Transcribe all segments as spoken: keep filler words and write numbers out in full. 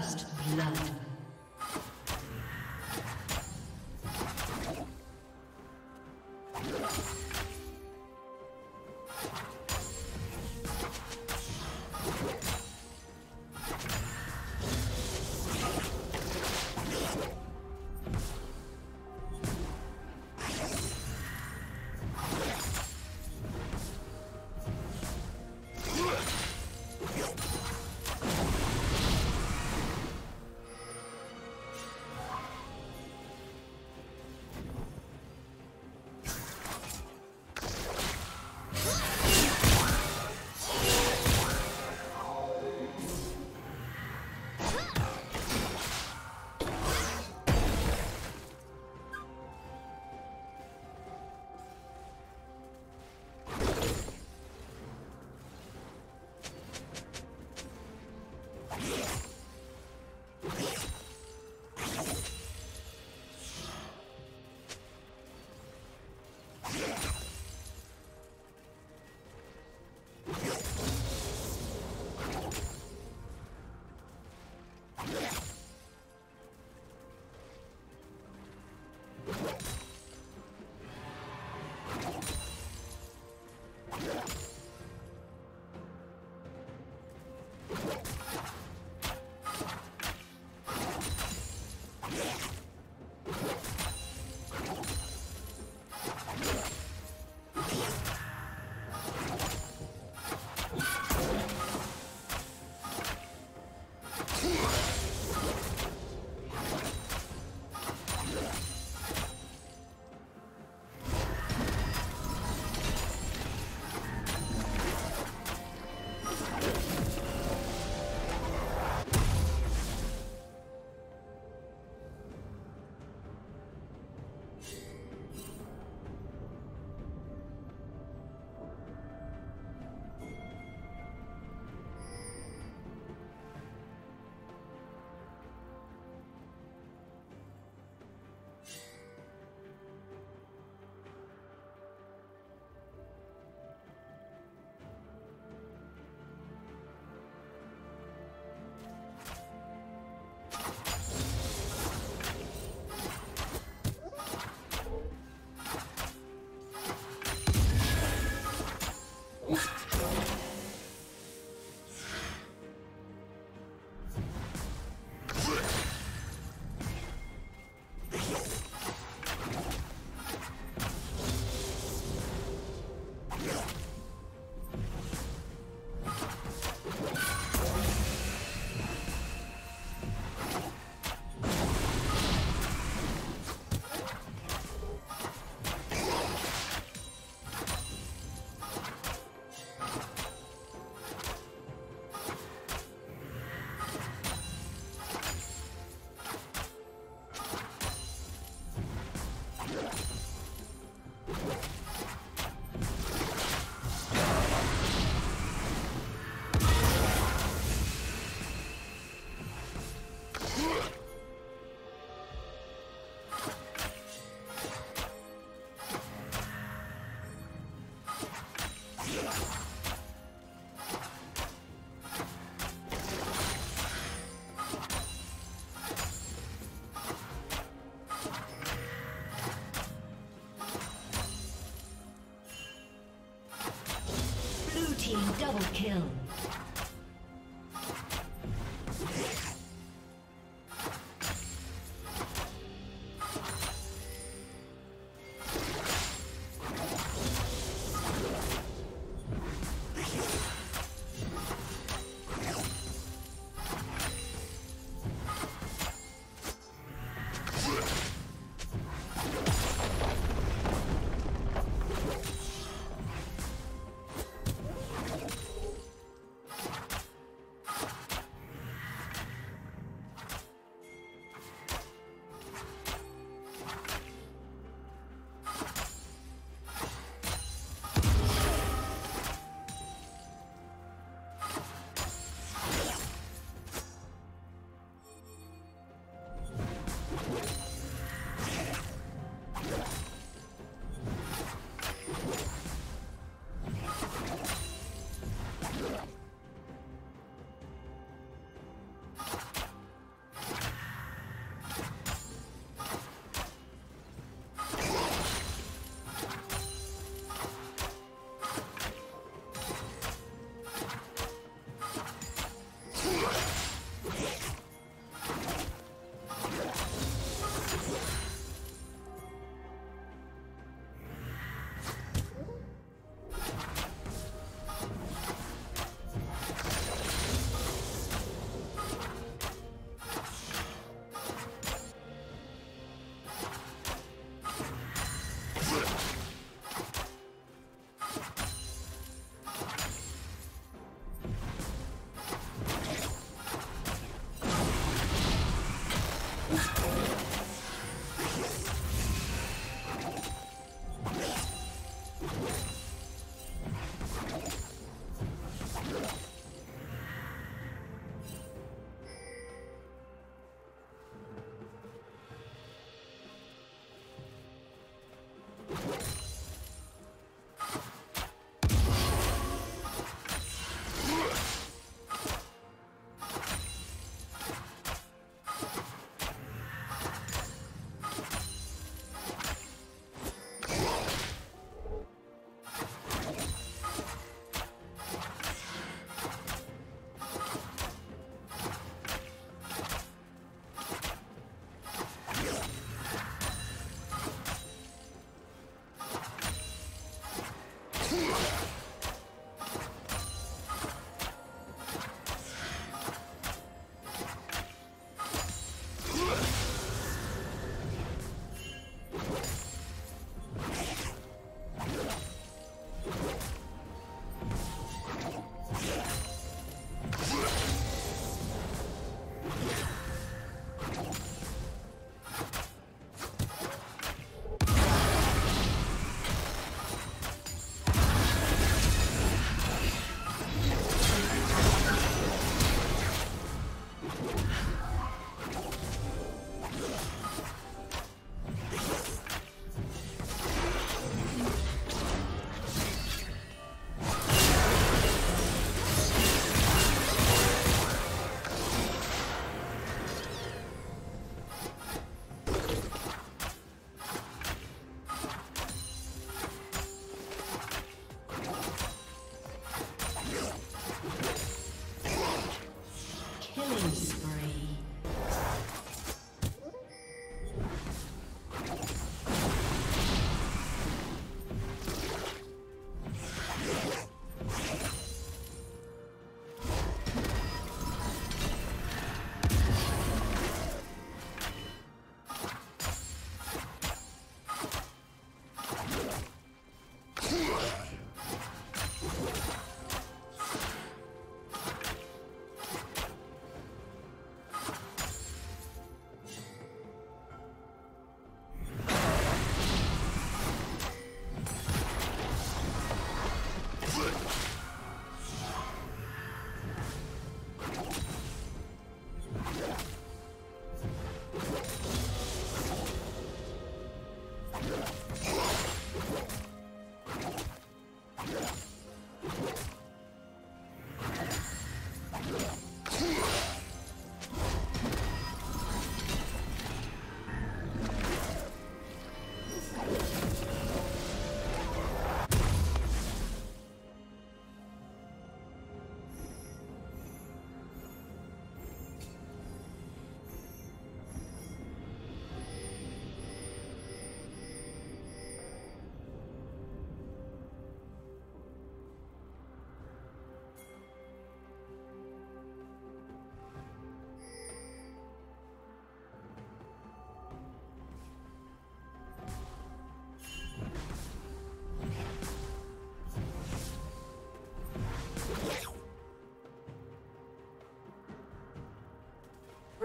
First blood. Double kill.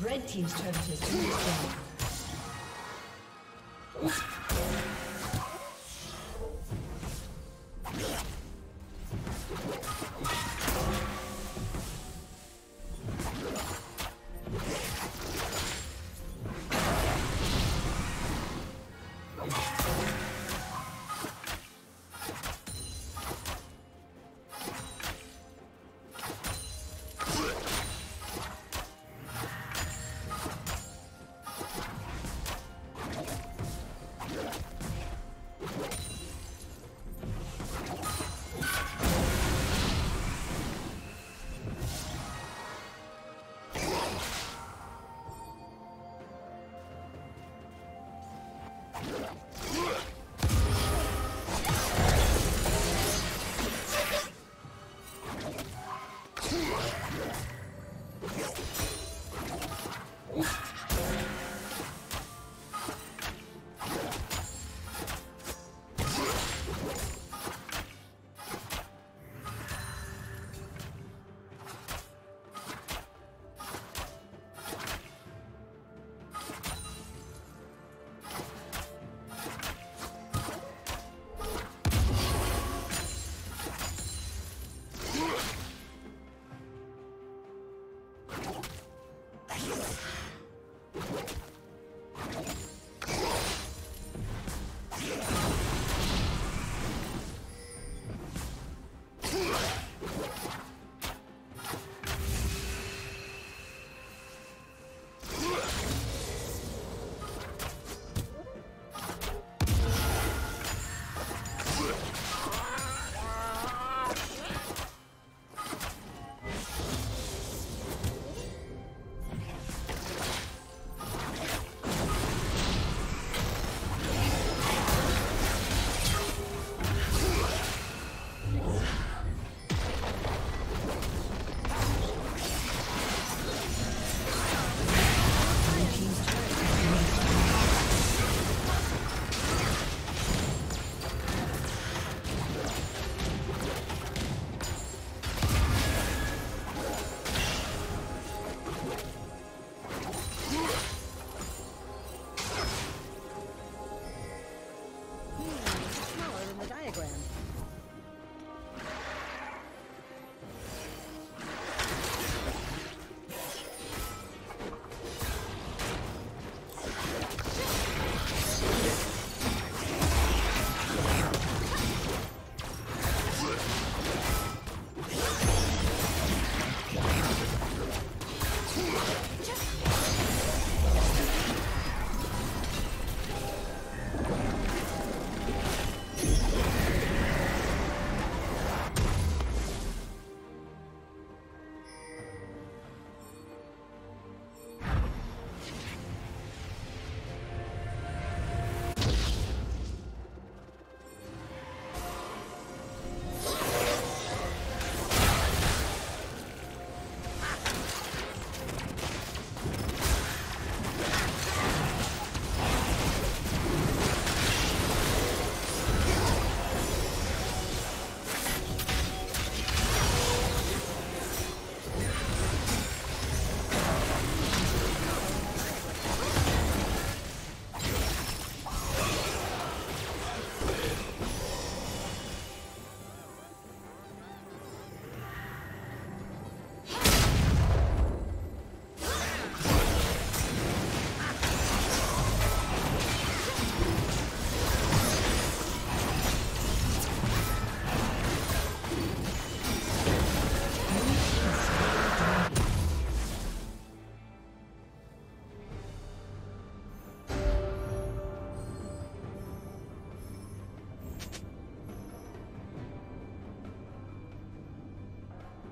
Red team's turret has been destroyed.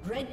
Red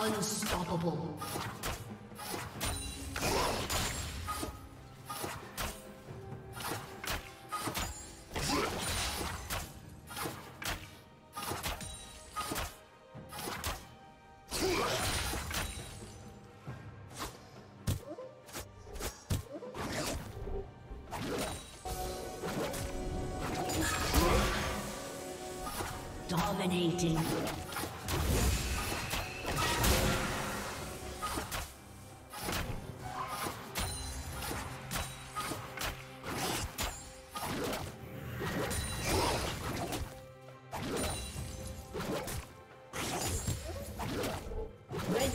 Unstoppable. Dominating. Red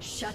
Shut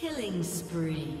Killing spree.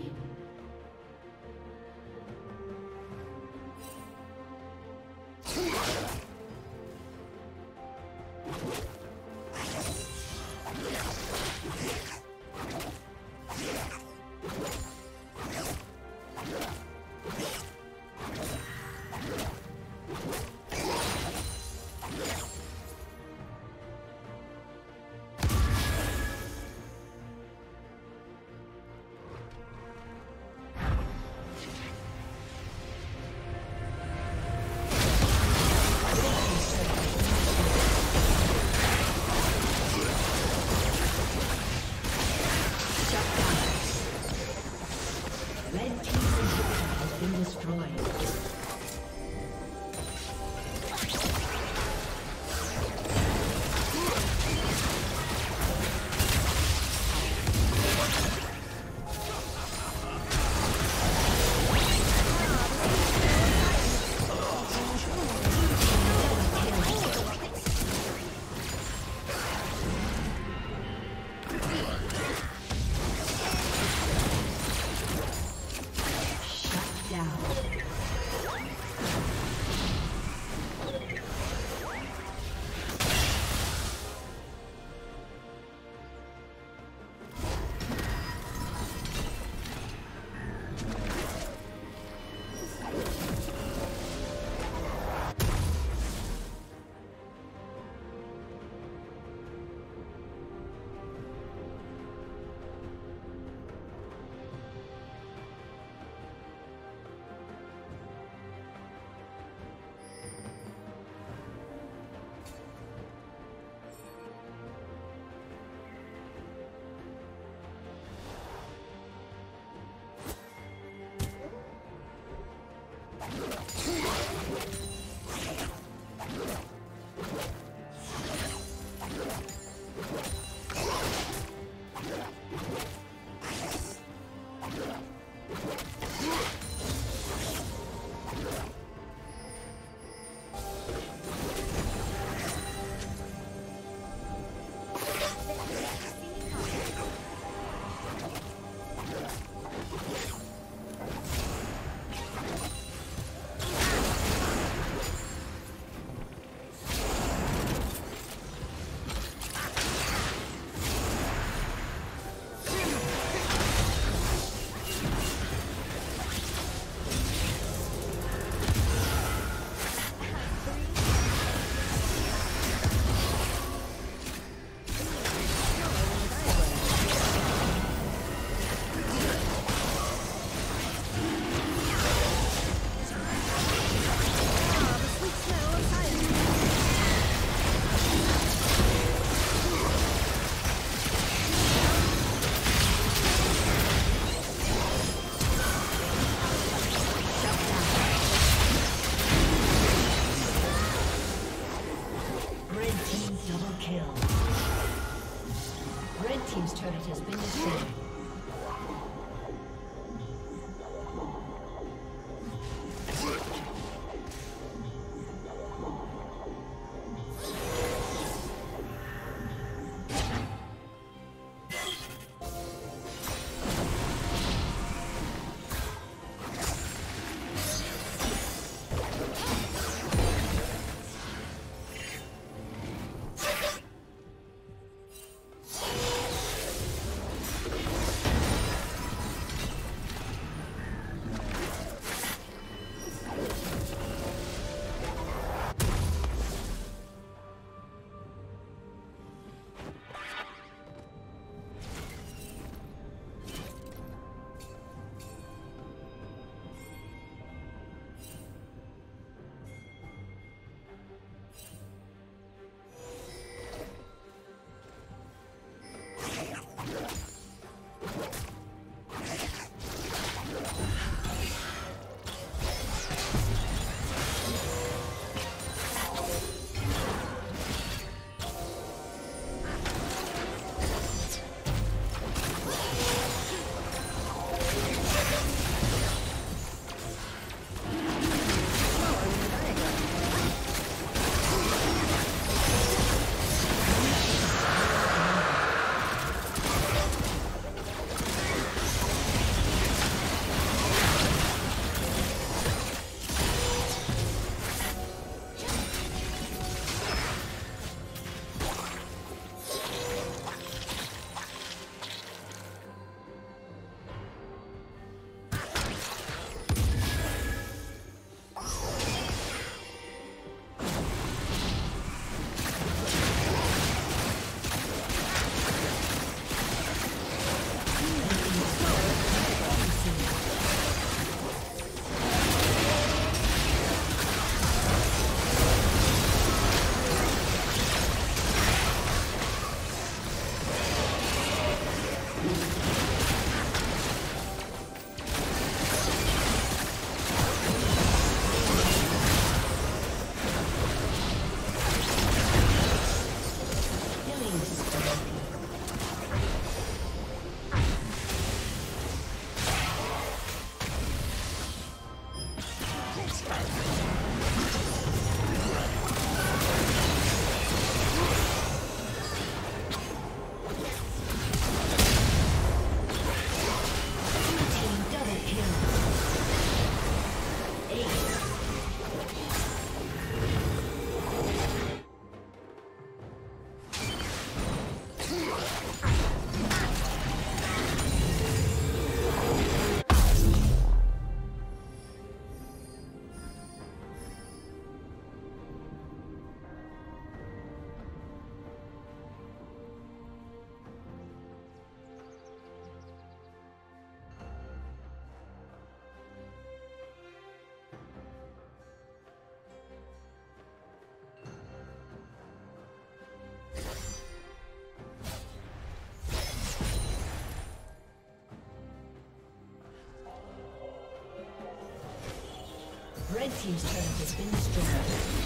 Red team's turret has been destroyed.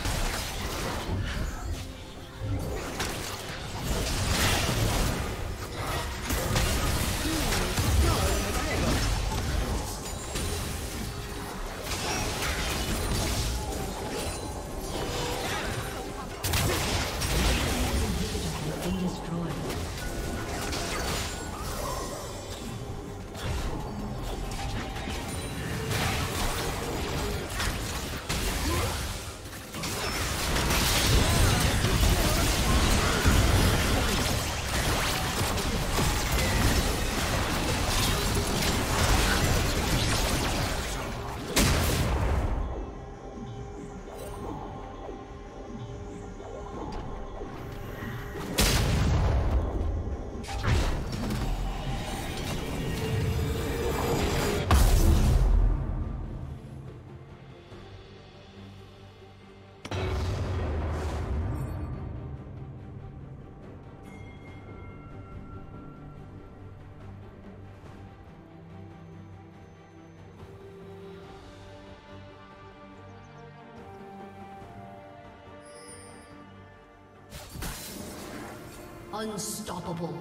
Unstoppable.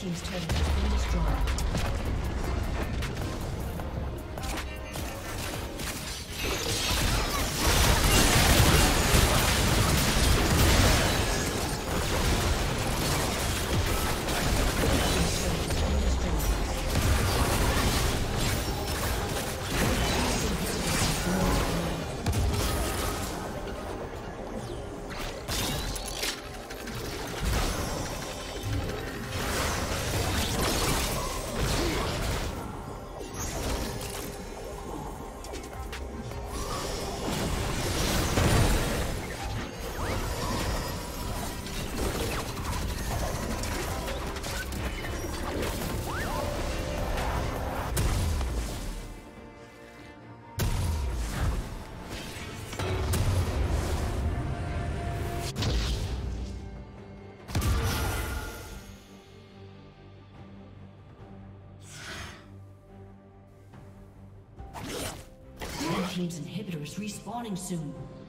team's turret has been destroyed. Team's inhibitor is respawning soon.